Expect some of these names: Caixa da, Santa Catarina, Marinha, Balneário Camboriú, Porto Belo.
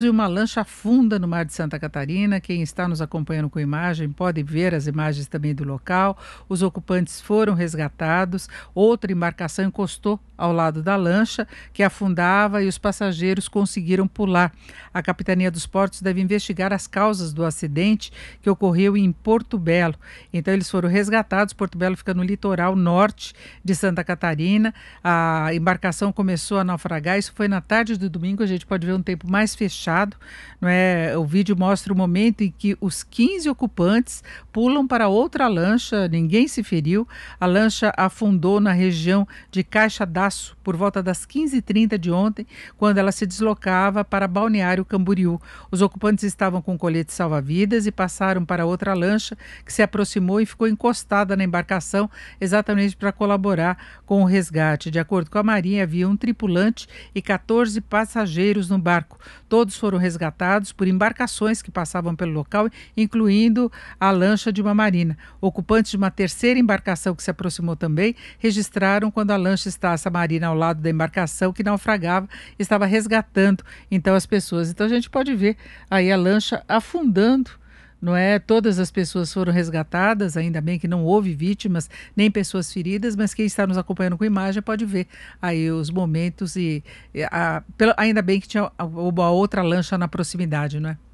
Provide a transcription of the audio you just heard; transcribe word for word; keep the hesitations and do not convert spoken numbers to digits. E uma lancha afunda no mar de Santa Catarina. Quem está nos acompanhando com imagem pode ver as imagens também do local. Os ocupantes foram resgatados. Outra embarcação encostou ao lado da lancha, que afundava, e os passageiros conseguiram pular. A Capitania dos Portos deve investigar as causas do acidente que ocorreu em Porto Belo. Então eles foram resgatados. Porto Belo fica no litoral norte de Santa Catarina. A embarcação começou a naufragar. Isso foi na tarde do domingo. A gente pode ver um tempo mais fechado. Não é? O vídeo mostra o momento em que os quinze ocupantes pulam para outra lancha, ninguém se feriu. A lancha afundou na região de Caixa da por volta das quinze e trinta de ontem, quando ela se deslocava para Balneário Camboriú. Os ocupantes estavam com coletes salva-vidas e passaram para outra lancha, que se aproximou e ficou encostada na embarcação, exatamente para colaborar com o resgate. De acordo com a Marinha, havia um tripulante e quatorze passageiros no barco. Todos foram resgatados por embarcações que passavam pelo local, incluindo a lancha de uma marina. Ocupantes de uma terceira embarcação que se aproximou também registraram quando a lancha está, essa marina, ao lado da embarcação que naufragava, estava resgatando então as pessoas. Então a gente pode ver aí a lancha afundando. Não é? Todas as pessoas foram resgatadas, ainda bem que não houve vítimas nem pessoas feridas, mas quem está nos acompanhando com imagem pode ver aí os momentos e, e a, pelo, ainda bem que tinha uma outra lancha na proximidade, não é?